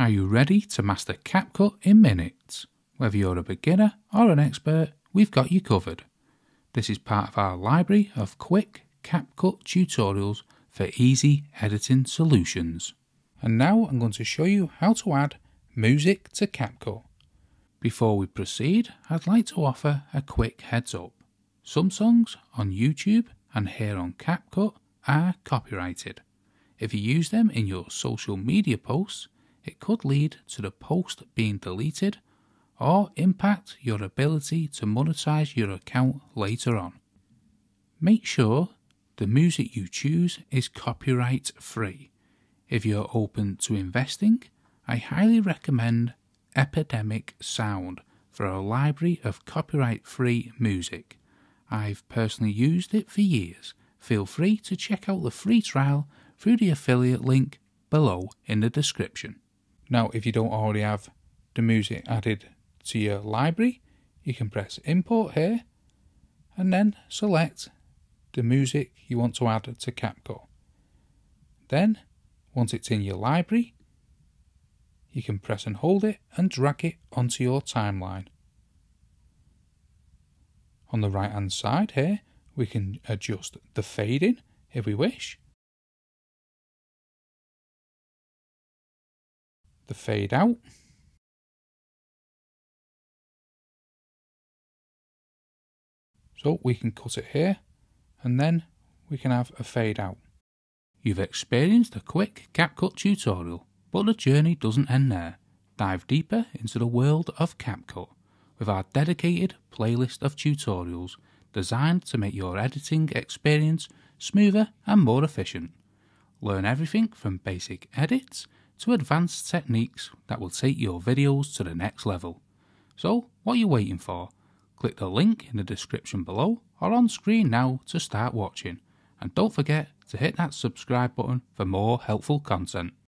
Are you ready to master CapCut in minutes? Whether you're a beginner or an expert, we've got you covered. This is part of our library of quick CapCut tutorials for easy editing solutions. And now I'm going to show you how to add music to CapCut. Before we proceed, I'd like to offer a quick heads up. Some songs on YouTube and here on CapCut are copyrighted. If you use them in your social media posts, it could lead to the post being deleted or impact your ability to monetize your account later on. Make sure the music you choose is copyright free. If you're open to investing, I highly recommend Epidemic Sound for a library of copyright free music. I've personally used it for years. Feel free to check out the free trial through the affiliate link below in the description. Now, if you don't already have the music added to your library, you can press import here and then select the music you want to add to CapCut. Then, once it's in your library, you can press and hold it and drag it onto your timeline. On the right hand side here, we can adjust the fading if we wish, the fade out, so we can cut it here and then we can have a fade out. You've experienced a quick CapCut tutorial, but the journey doesn't end there. Dive deeper into the world of CapCut with our dedicated playlist of tutorials designed to make your editing experience smoother and more efficient. Learn everything from basic edits to advanced techniques that will take your videos to the next level. So, what are you waiting for? Click the link in the description below or on screen now to start watching. And don't forget to hit that subscribe button for more helpful content.